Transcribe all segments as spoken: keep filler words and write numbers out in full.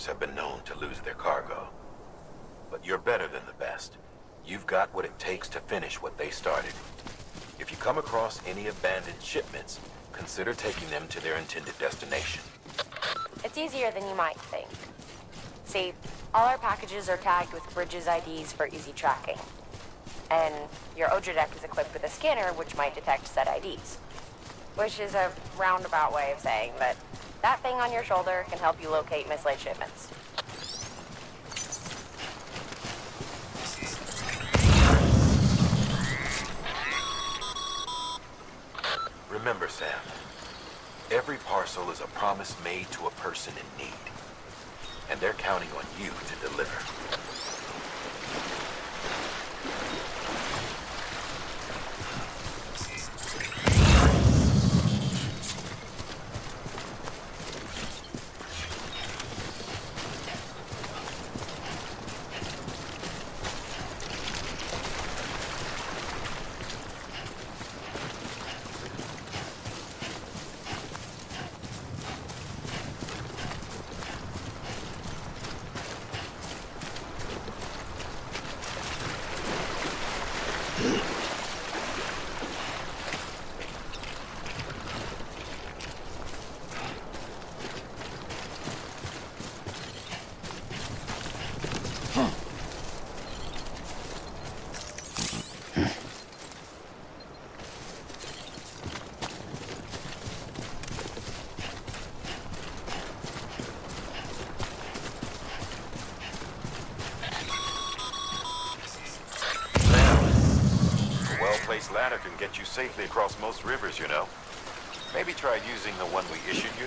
carriers have been known to lose their cargo. But you're better than the best. You've got what it takes to finish what they started. If you come across any abandoned shipments, consider taking them to their intended destination. It's easier than you might think. See, all our packages are tagged with Bridges I Ds for easy tracking. And your Odradek is equipped with a scanner which might detect said I Ds. Which is a roundabout way of saying that that thing on your shoulder can help you locate mislaid shipments. Remember, Sam, every parcel is a promise made to a person in need. And they're counting on you to deliver. Ladder can get you safely across most rivers, you know. Maybe try using the one we issued you.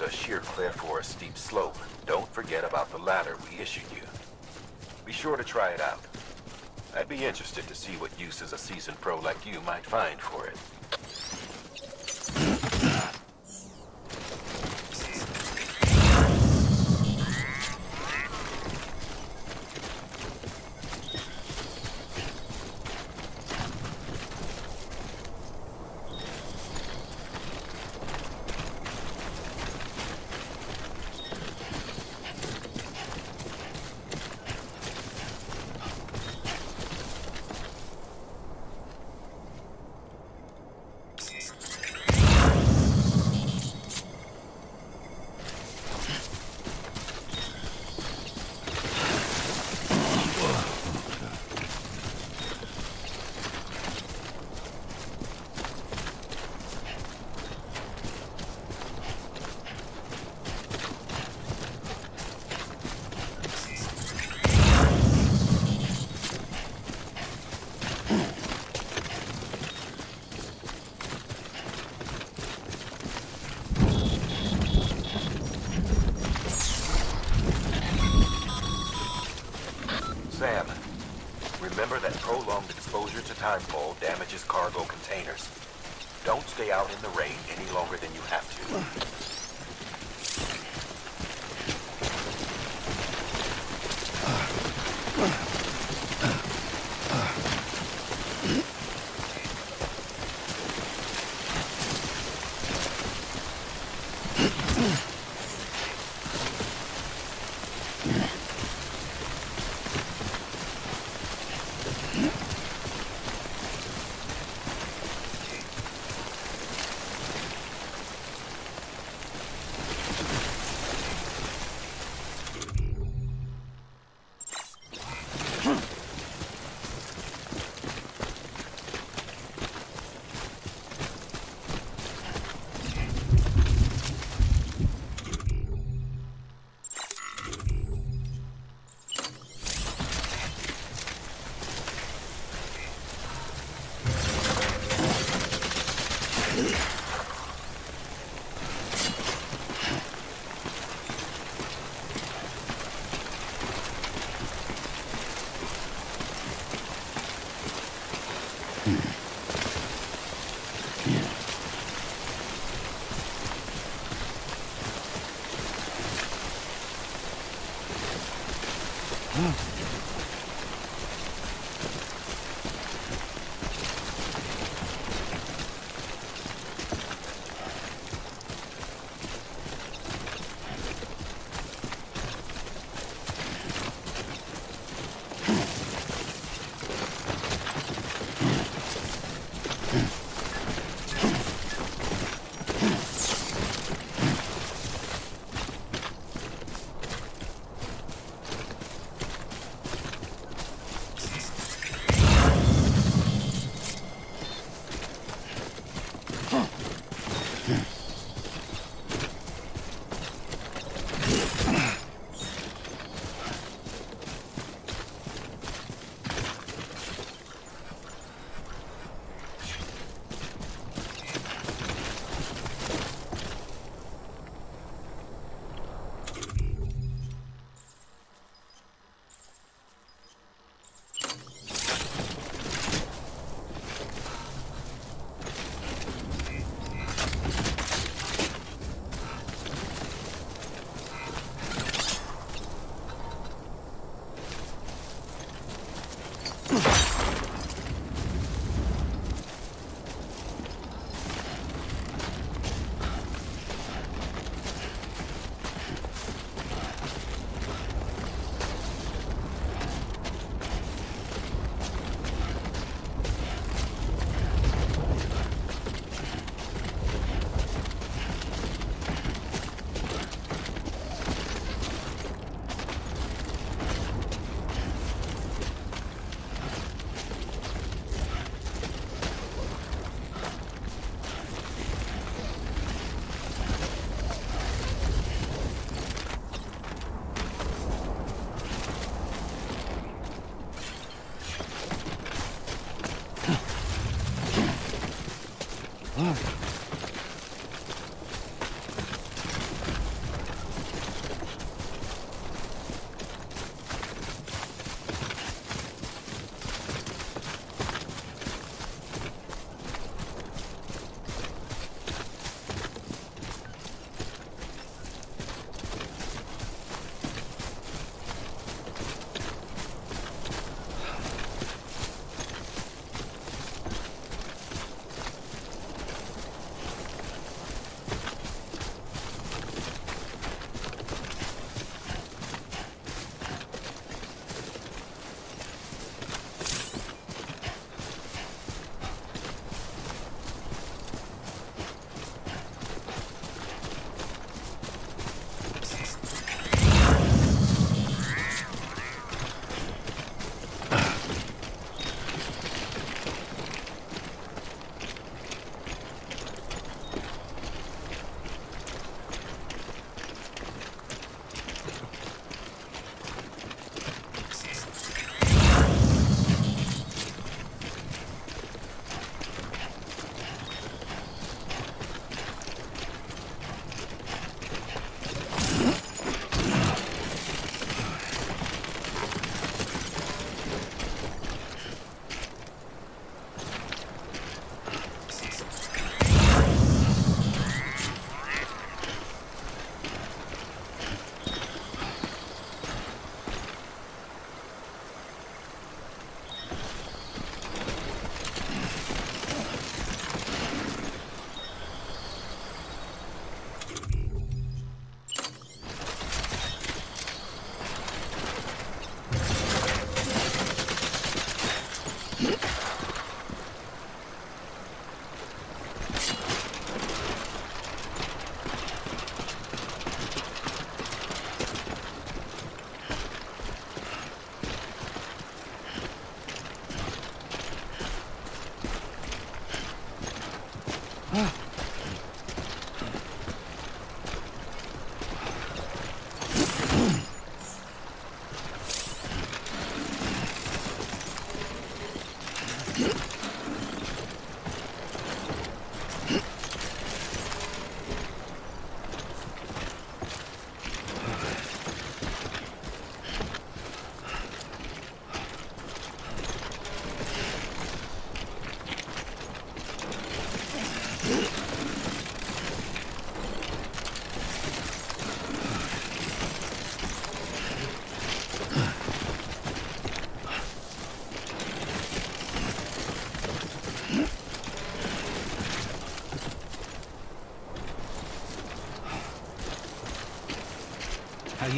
A sheer cliff or a steep slope, don't forget about the ladder we issued you. Be sure to try it out. I'd be interested to see what uses a seasoned pro like you might find for it. Sam, remember that prolonged exposure to timefall damages cargo containers. Don't stay out in the rain any longer than you have to.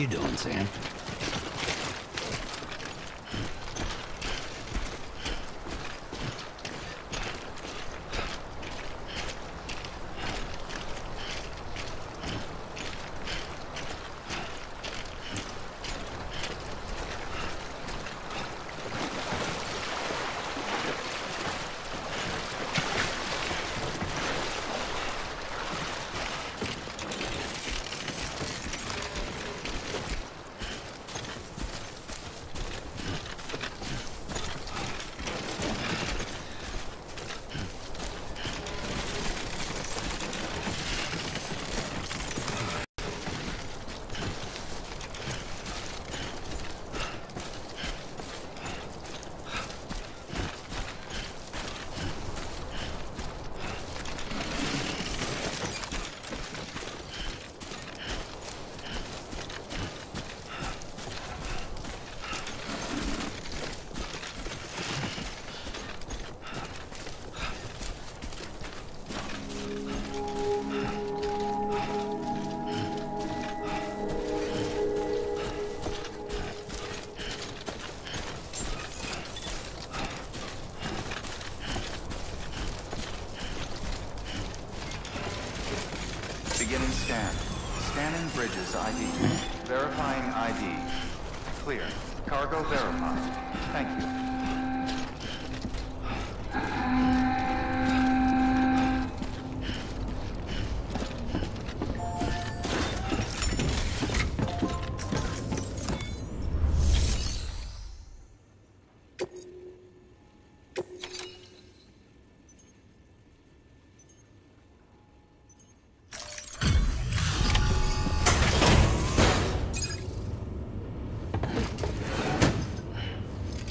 you doing, Sam? Beginning scan. Scanning Bridges I D. Verifying I D. Clear. Cargo verified. Thank you.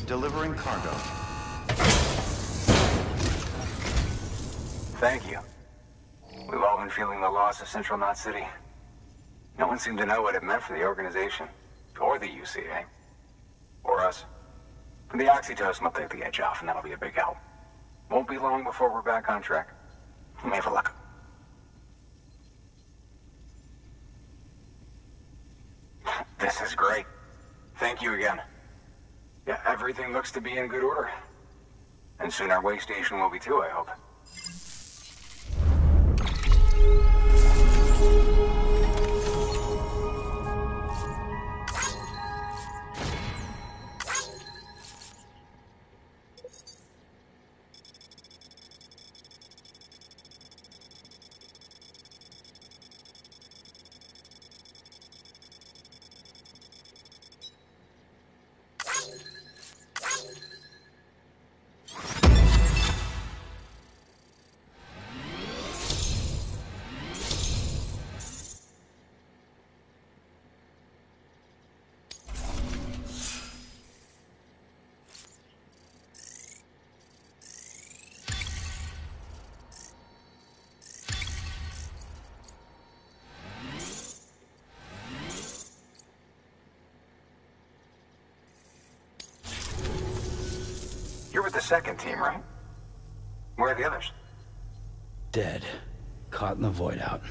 Delivering cargo. Thank you. We've all been feeling the loss of Central Knot City. No one seemed to know what it meant for the organization, or the U C A, or us. But the oxytocin will take the edge off, and that'll be a big help. Won't be long before we're back on track. Let me have a look. This is great. Thank you again. Yeah, everything looks to be in good order. And soon our way station will be too, I hope. You're with the second team, right? Where are the others? Dead. Caught in the void out.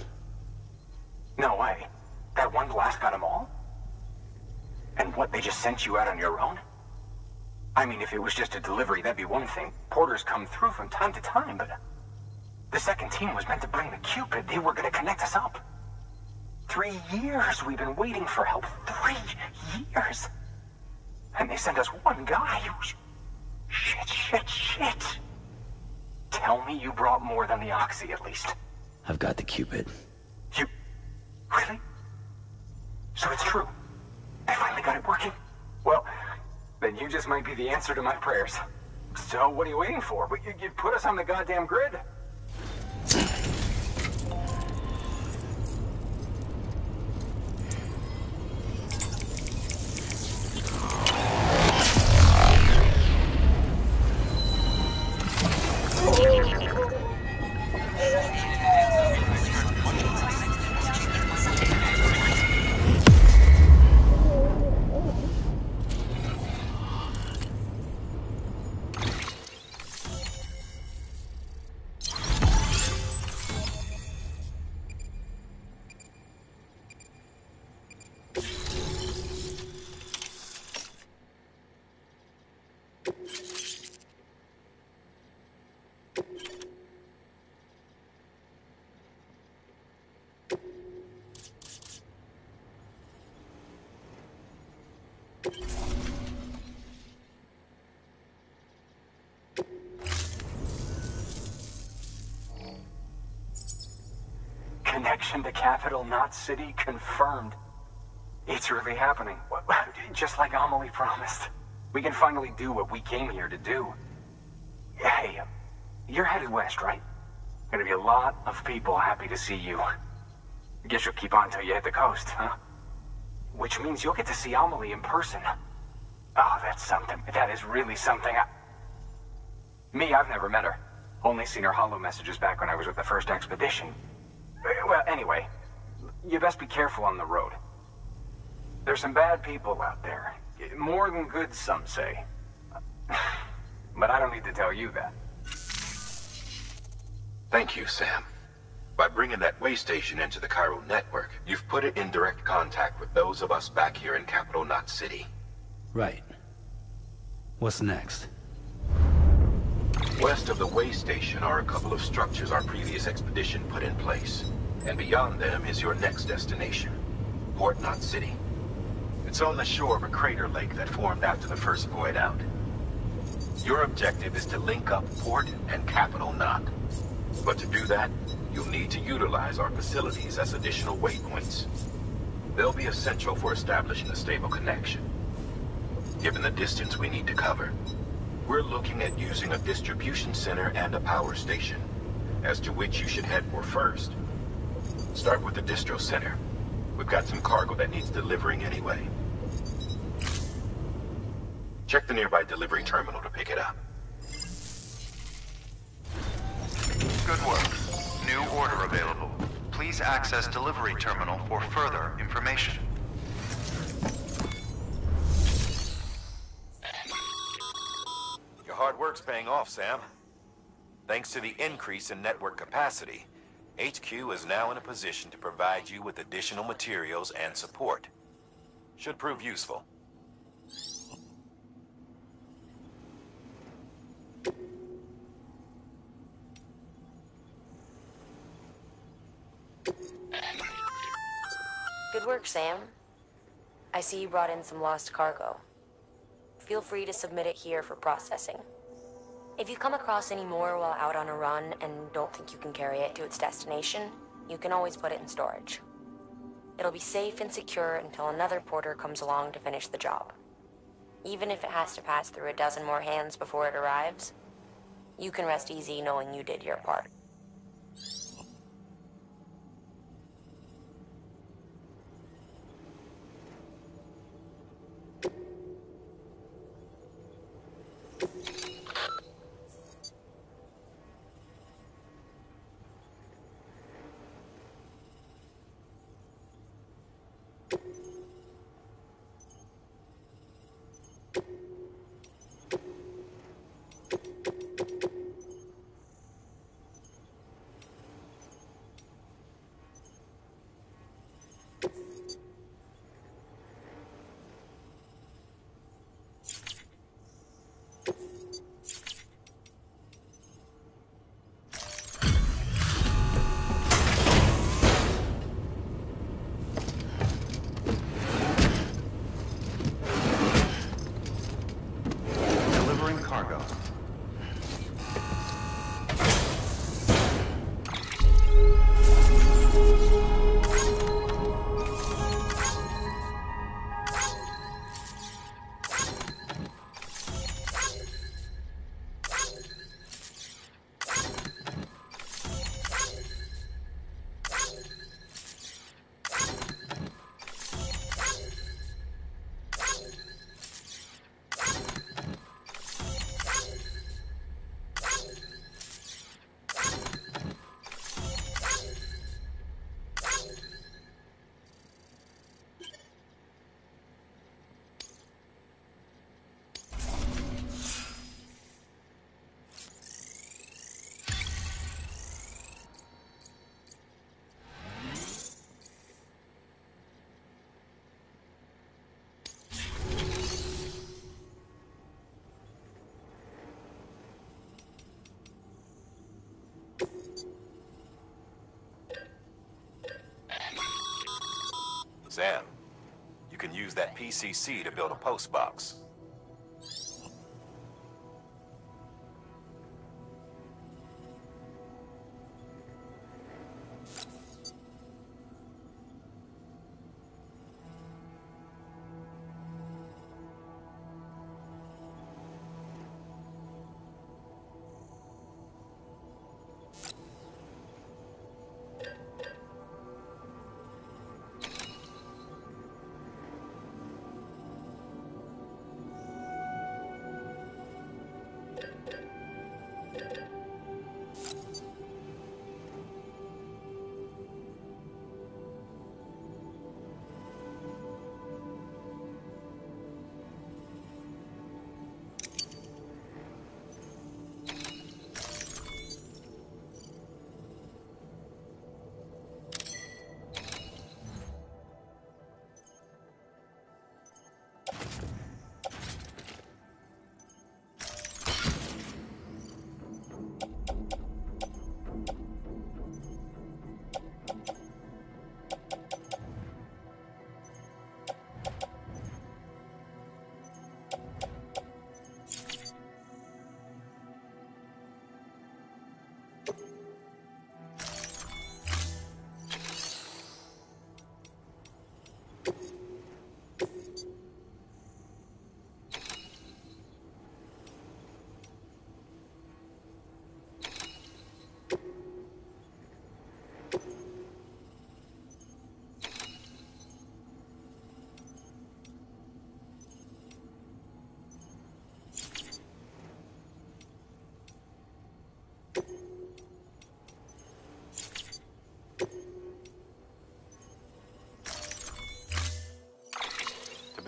No way. That one blast got them all? And what, they just sent you out on your own? I mean, if it was just a delivery, that'd be one thing. Porters come through from time to time, but... the second team was meant to bring the Cupid. They were gonna connect us up. Three years we've been waiting for help. Three years! And they sent us one guy who's... Shit, shit, shit! Tell me you brought more than the Oxy, at least. I've got the Cupid. You... really? So it's true. I finally got it working. Well, then you just might be the answer to my prayers. So what are you waiting for? But you, you put us on the goddamn grid. connection to Capital Knot City confirmed. It's really happening. Just like Amelie promised. We can finally do what we came here to do. Hey, you're headed west, right? Gonna be a lot of people happy to see you. Guess you'll keep on till you hit the coast, huh? Which means you'll get to see Amelie in person. Oh, that's something. That is really something. I... Me, I've never met her. Only seen her hollow messages back when I was with the first expedition. Well, anyway, you best be careful on the road. There's some bad people out there. More than good, some say. But I don't need to tell you that. Thank you, Sam. By bringing that way station into the Cairo network, you've put it in direct contact with those of us back here in Capital Knot City. Right. What's next? West of the way station are a couple of structures our previous expedition put in place. And beyond them is your next destination, Port Knot City. It's on the shore of a crater lake that formed after the first void out. Your objective is to link up Port and Capital Knot. But to do that, you'll need to utilize our facilities as additional waypoints. They'll be essential for establishing a stable connection. Given the distance we need to cover, we're looking at using a distribution center and a power station, as to which you should head for first. Start with the distro center. We've got some cargo that needs delivering anyway. Check the nearby delivery terminal to pick it up. Good work. New order available. Please access delivery terminal for further information. Your hard work's paying off, Sam. Thanks to the increase in network capacity, H Q is now in a position to provide you with additional materials and support. Should prove useful. Good work, Sam. I see you brought in some lost cargo. Feel free to submit it here for processing. If you come across any more while out on a run and don't think you can carry it to its destination, you can always put it in storage. It'll be safe and secure until another porter comes along to finish the job. Even if it has to pass through a dozen more hands before it arrives, you can rest easy knowing you did your part. Sam, you can use that P C C to build a post box.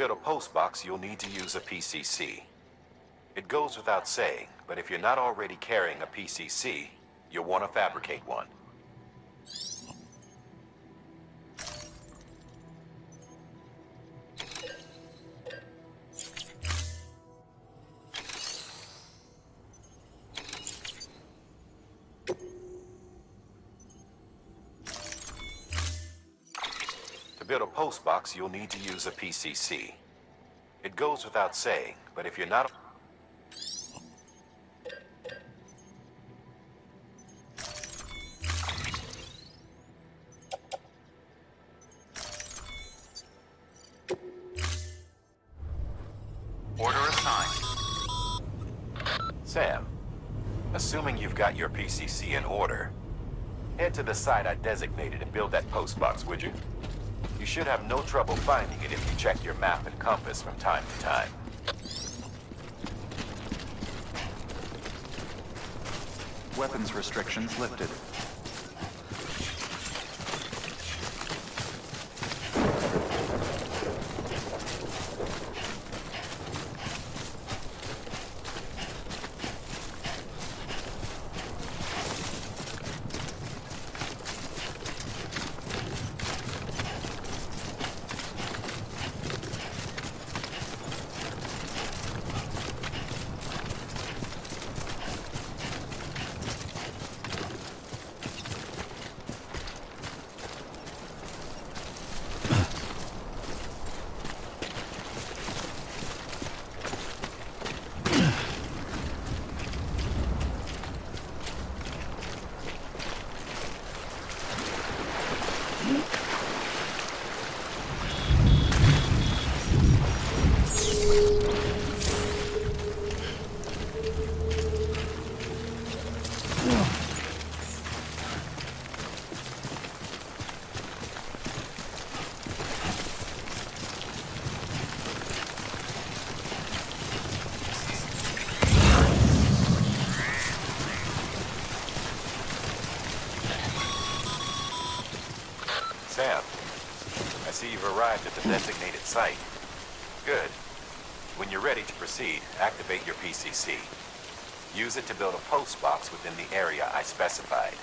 build a post box, you'll need to use a P C C. It goes without saying, but if you're not already carrying a P C C, you'll want to fabricate one. To build a post box, you'll need to use a P C C. It goes without saying, but if you're not... Order assigned. Sam, assuming you've got your P C C in order, head to the site I designated and build that post box, would you? You should have no trouble finding it if you check your map and compass from time to time. Weapons restrictions lifted. Arrived at the designated site. Good. When you're ready to proceed, activate your P C C. Use it to build a post box within the area I specified.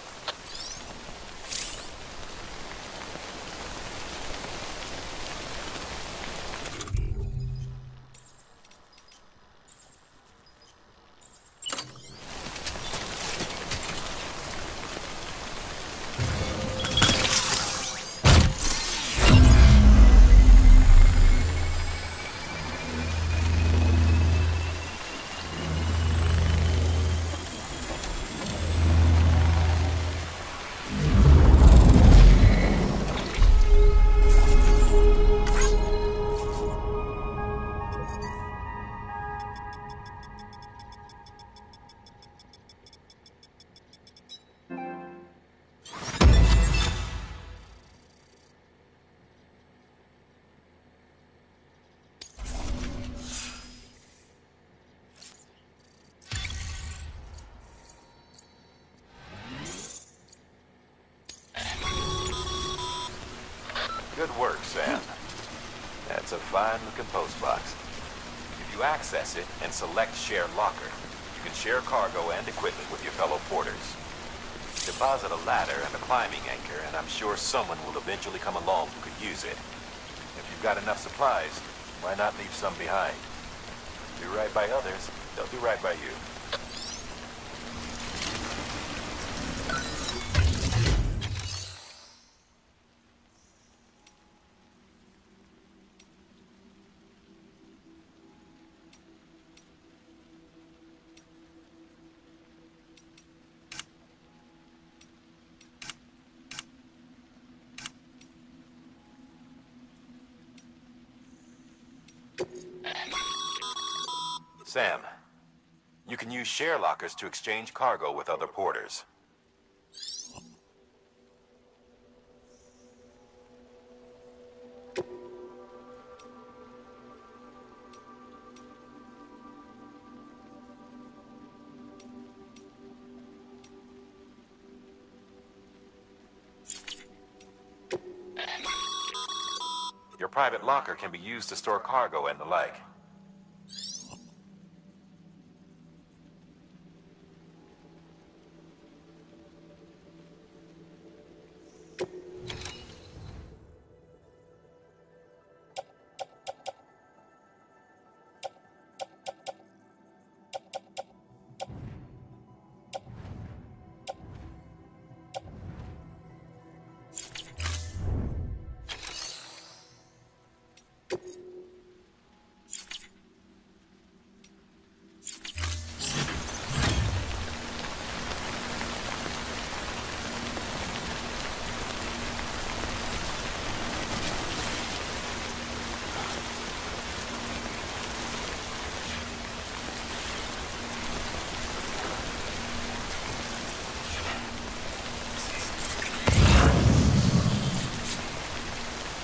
Fine-looking post box. If you access it and select Share Locker, you can share cargo and equipment with your fellow porters. Deposit a ladder and a climbing anchor, and I'm sure someone will eventually come along who could use it. If you've got enough supplies, why not leave some behind? Do right by others, they'll do right by you. Sam, you can use share lockers to exchange cargo with other porters. private locker can be used to store cargo and the like.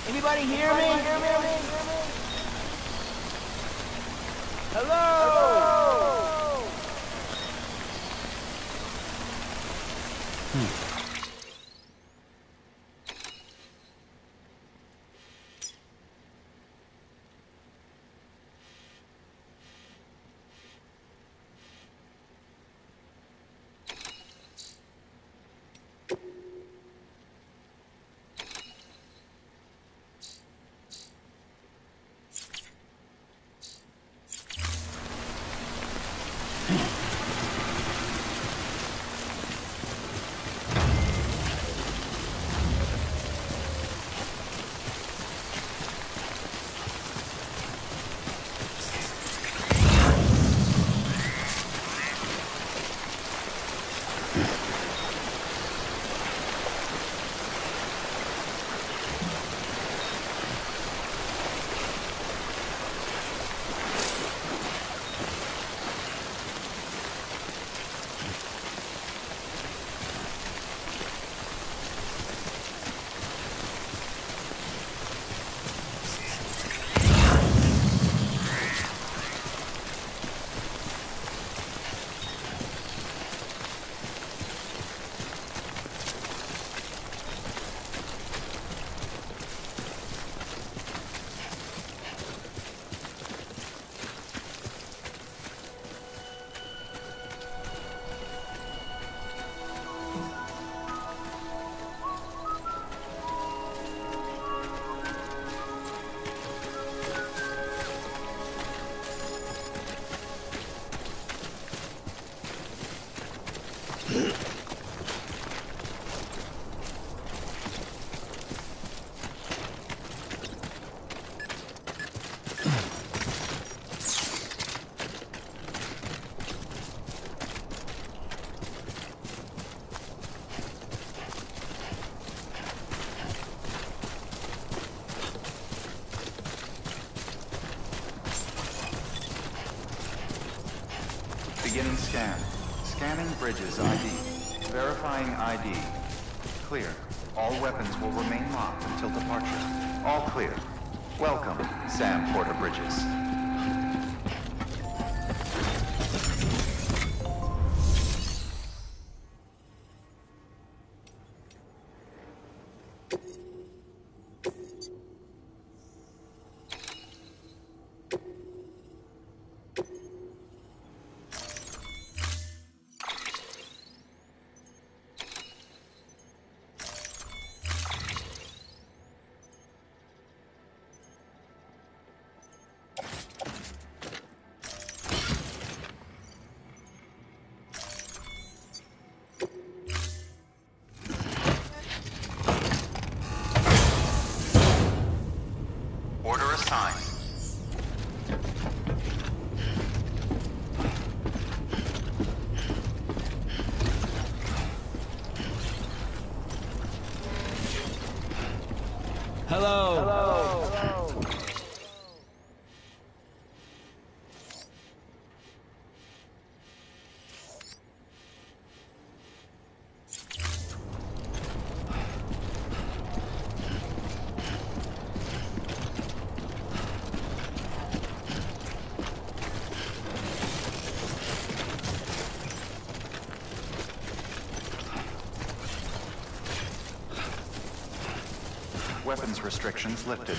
Anybody hear me? Hello? Hello? Hmm. Beginning scan. Scanning Bridges I D. Verifying I D. Clear. All weapons will remain locked until departure. All clear. Welcome, Sam Porter Bridges. Hello. Hello. Hello. Weapons restrictions lifted.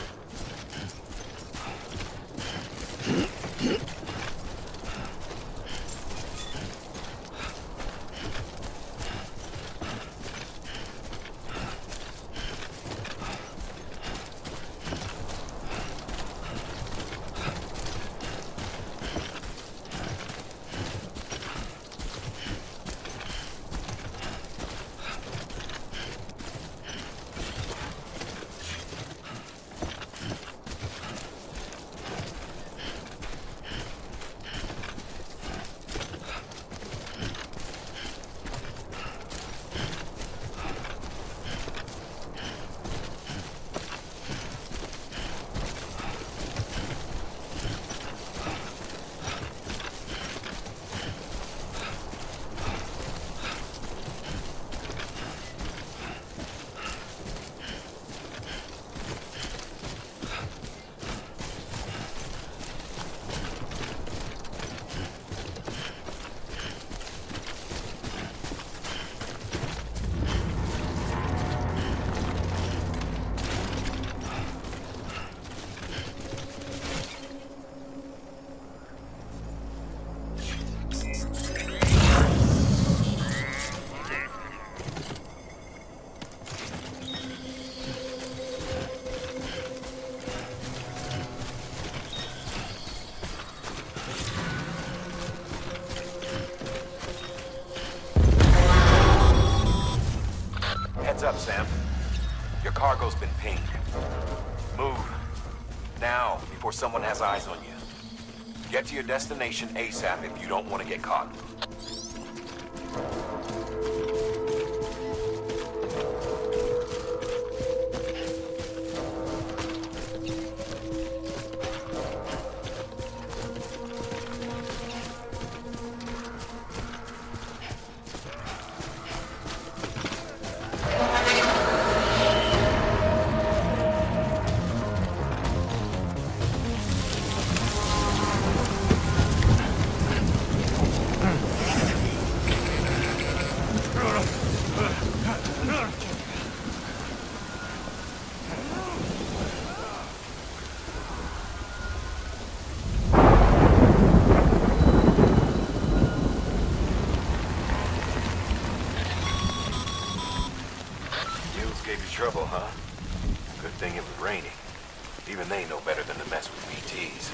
Sam. Your cargo's been pinged. Move. Now, before someone has eyes on you. Get to your destination ASAP if you don't want to get caught. Trouble, huh? Good thing it was raining. Even they know better than to mess with B Ts.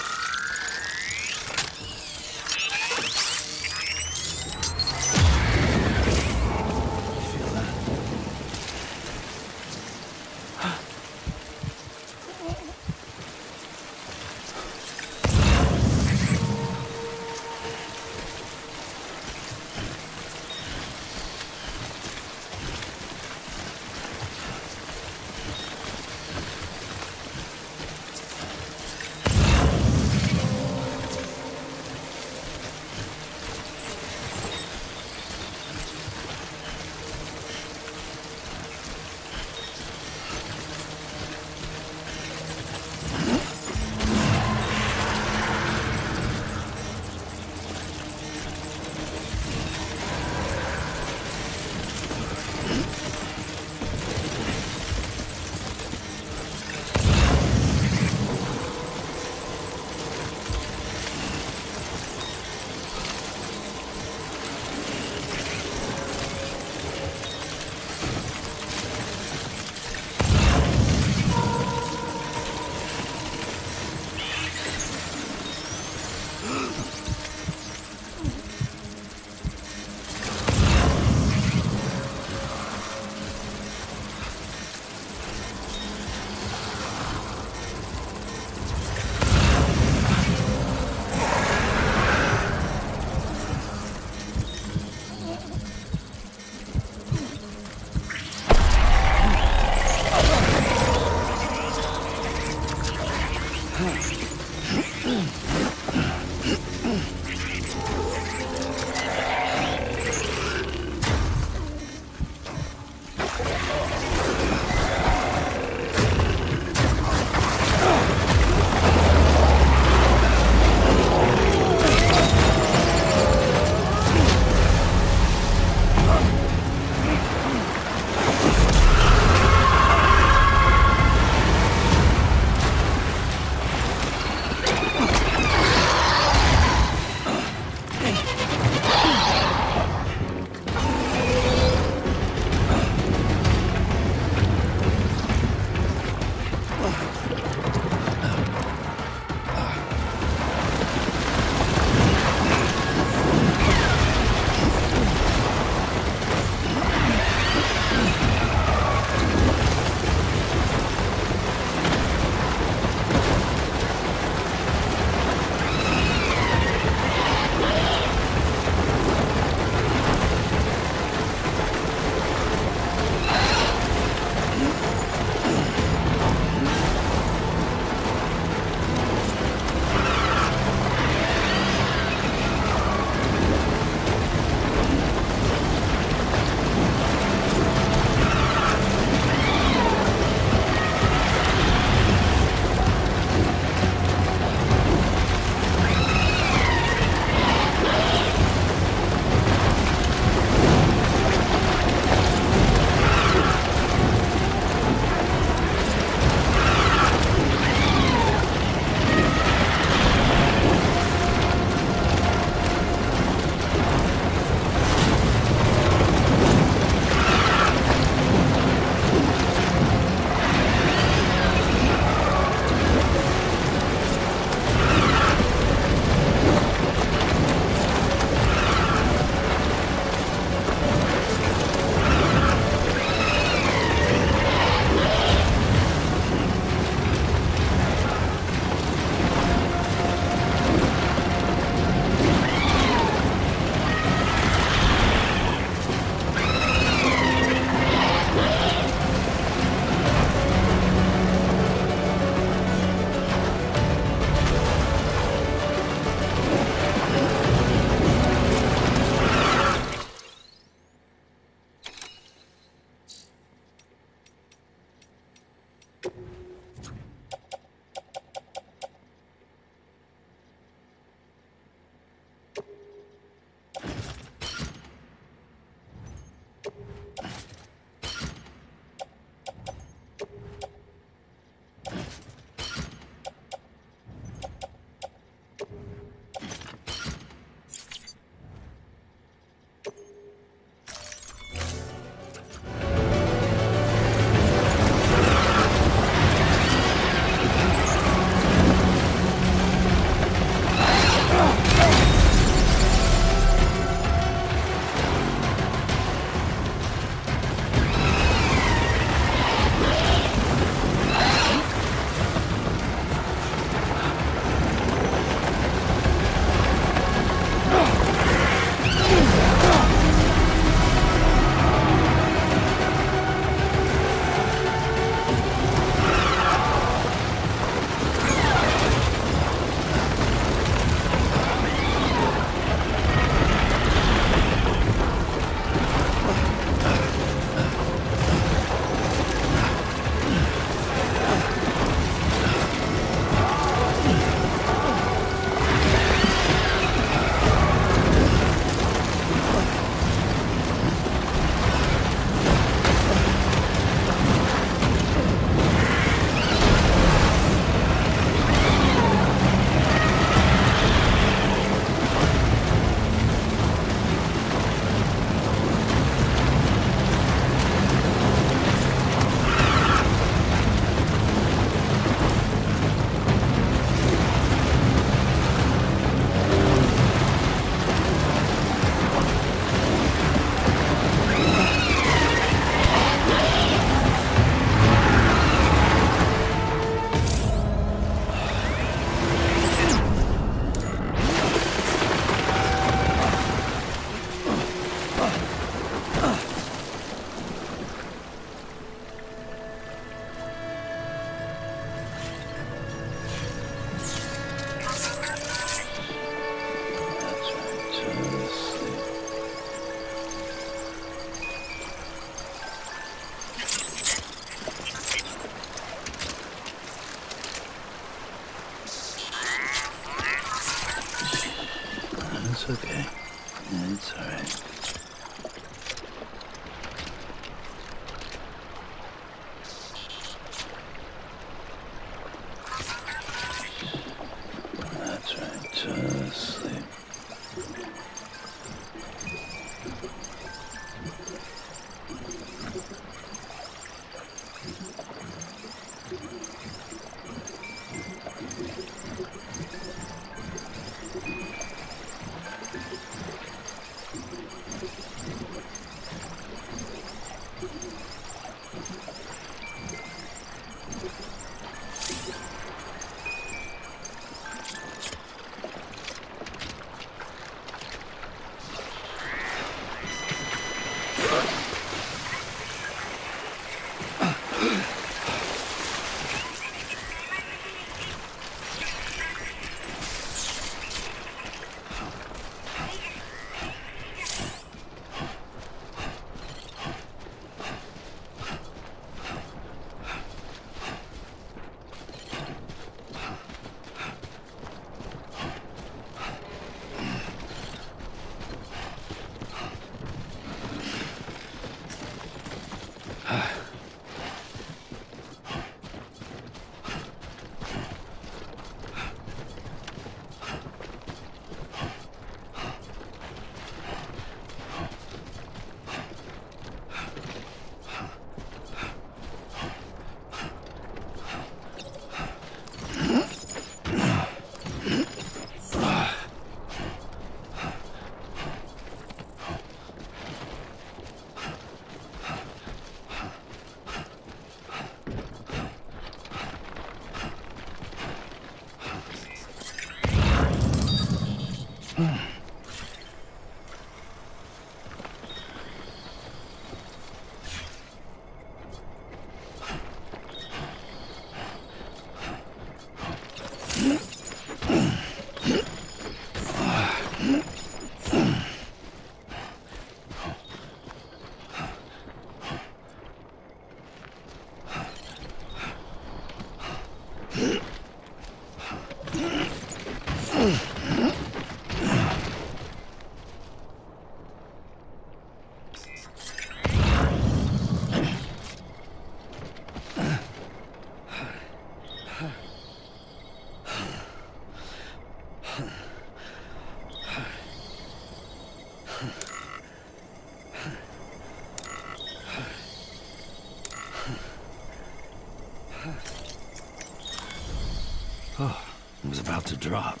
about to drop.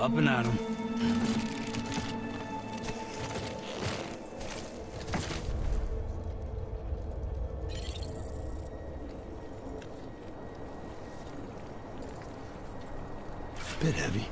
Up and at 'em. Bit heavy.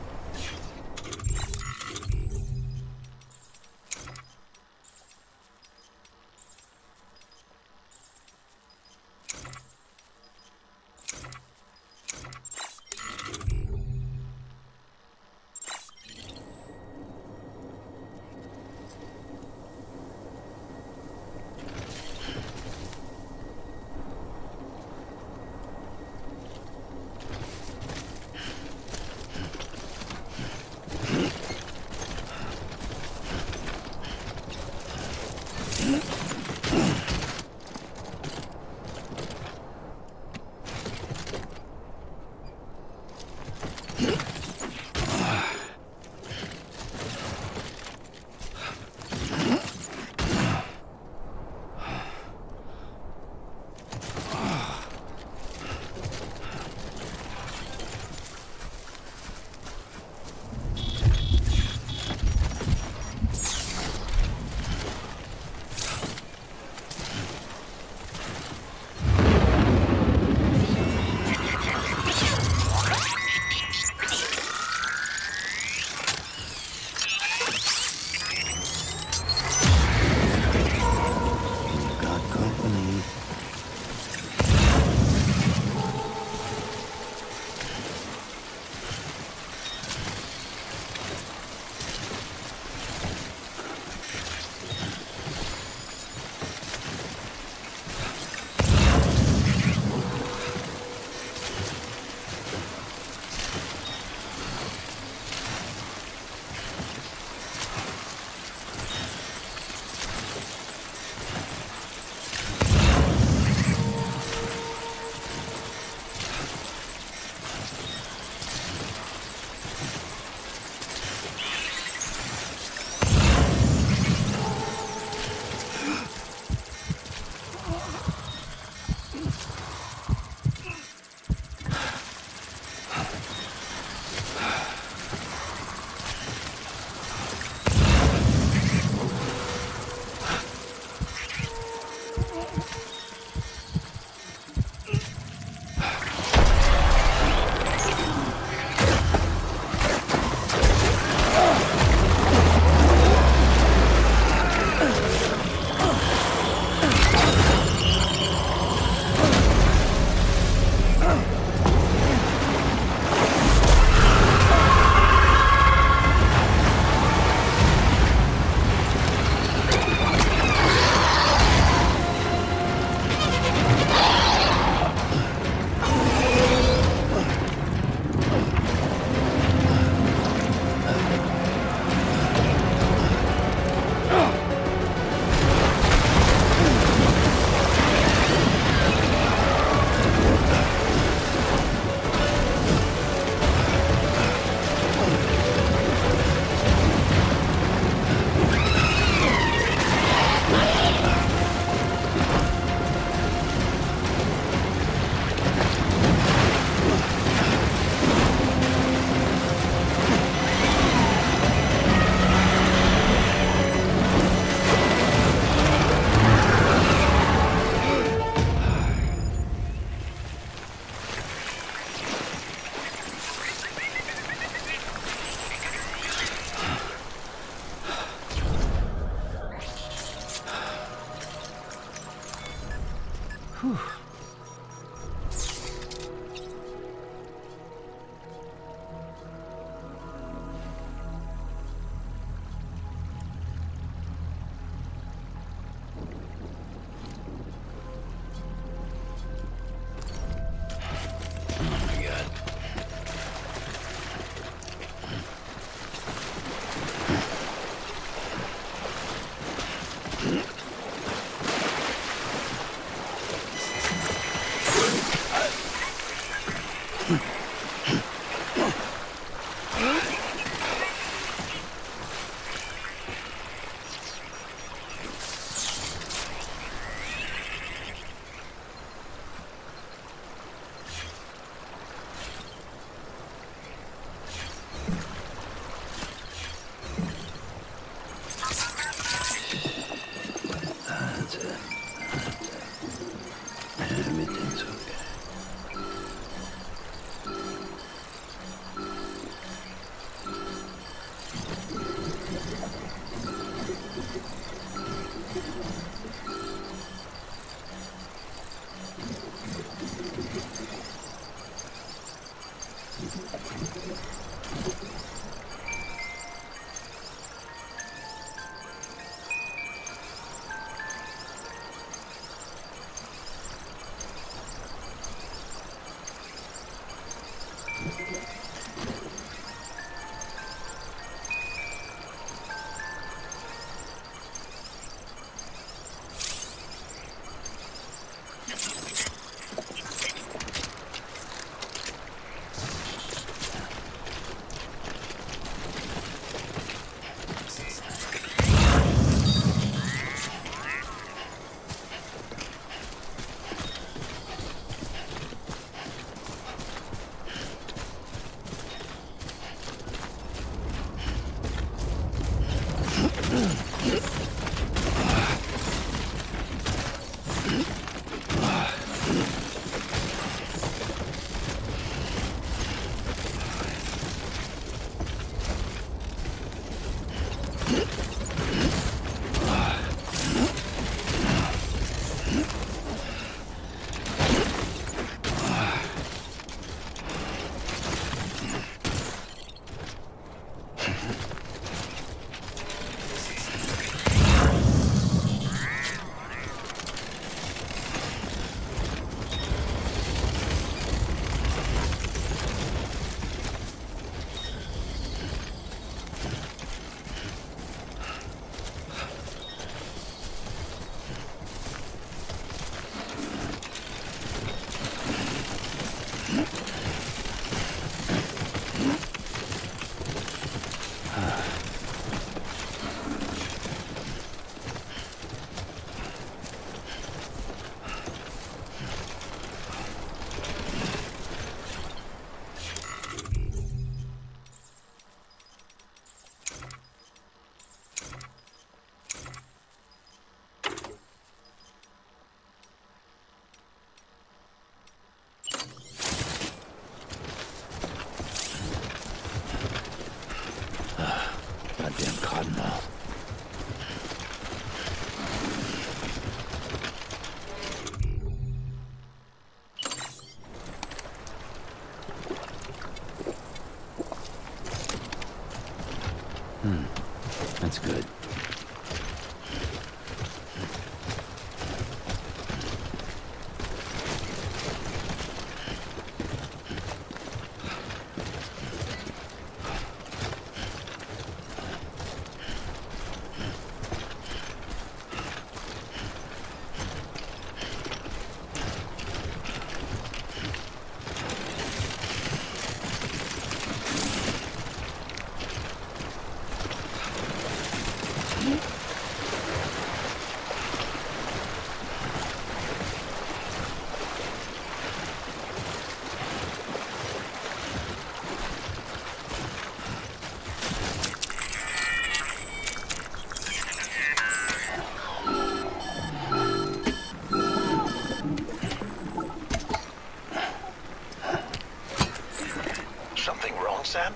Sam?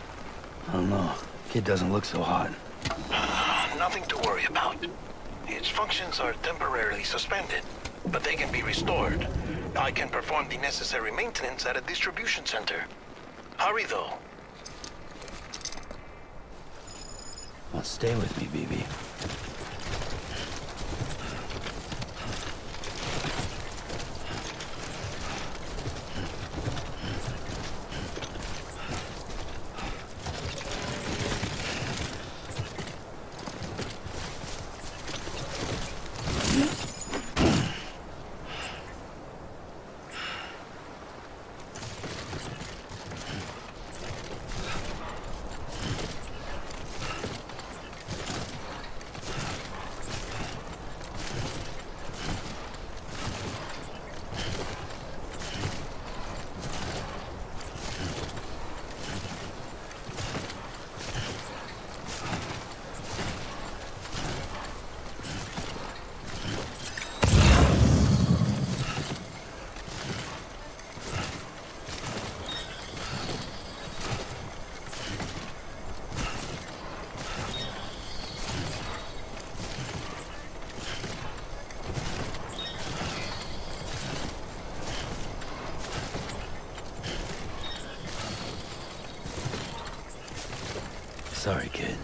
I don't know. Kid doesn't look so hot. Uh, nothing to worry about. Its functions are temporarily suspended, but they can be restored. I can perform the necessary maintenance at a distribution center. Hurry, though. Well, stay with me, B B. Sorry, kid.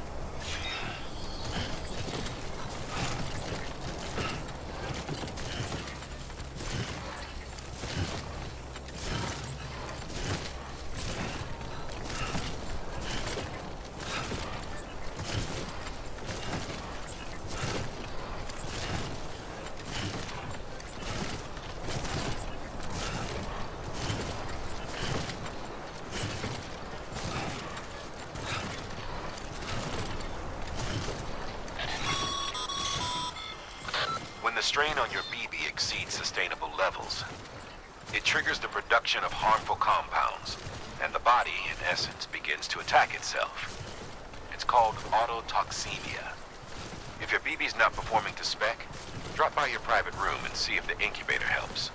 Strain on your B B exceeds sustainable levels. It triggers the production of harmful compounds, and the body, in essence, begins to attack itself. It's called autotoxemia. If your B B's not performing to spec, drop by your private room and see if the incubator helps.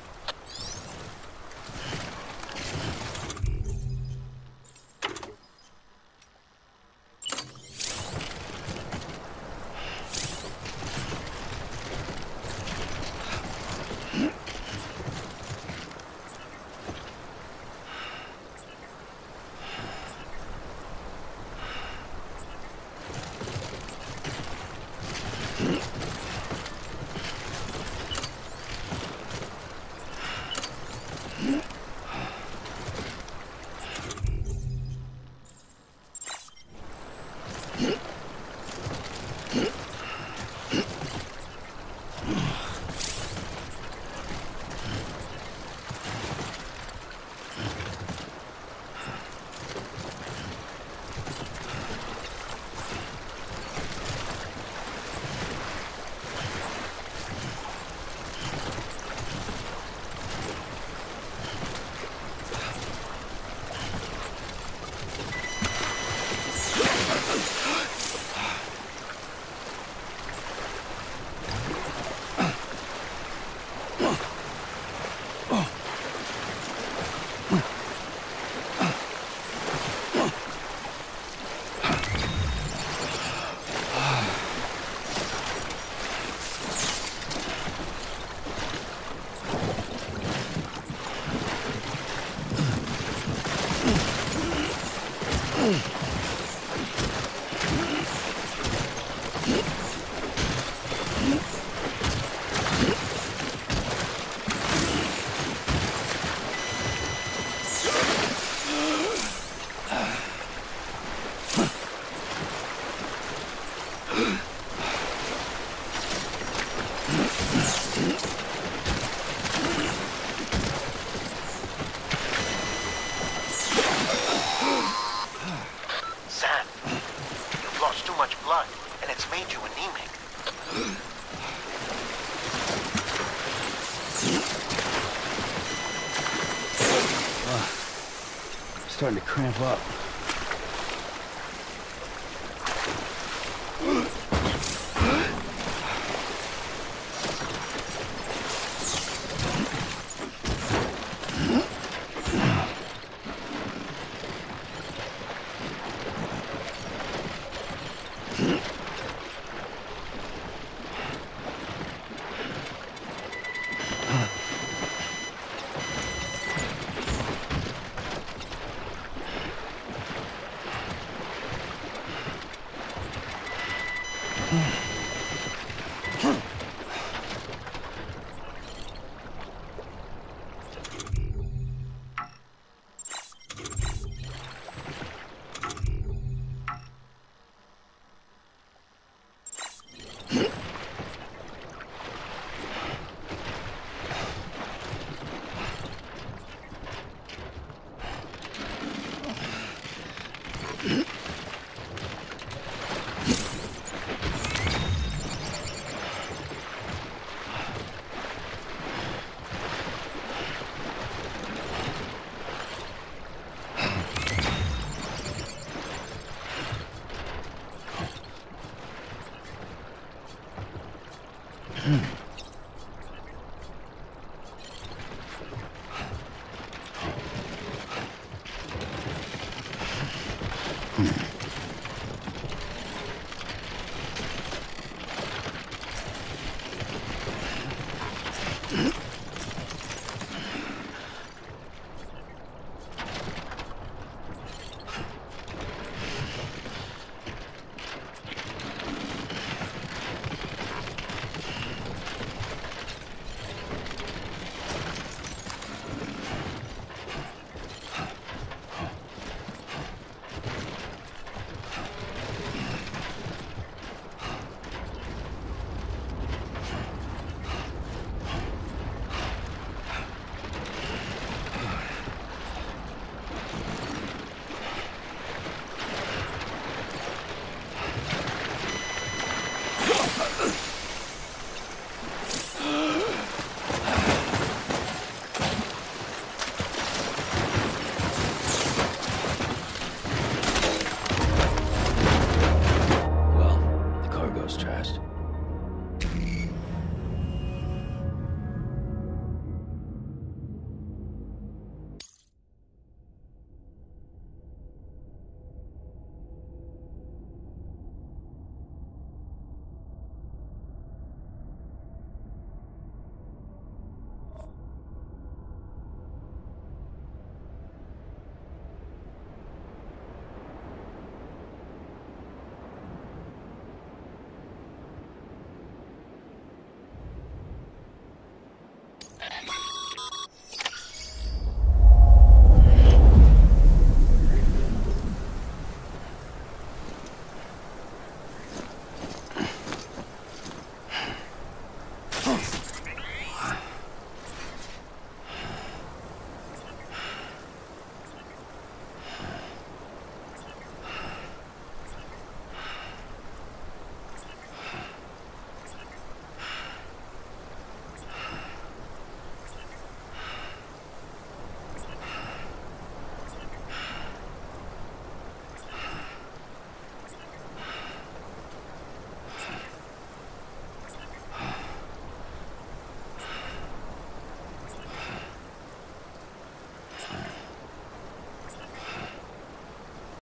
Starting to cramp up.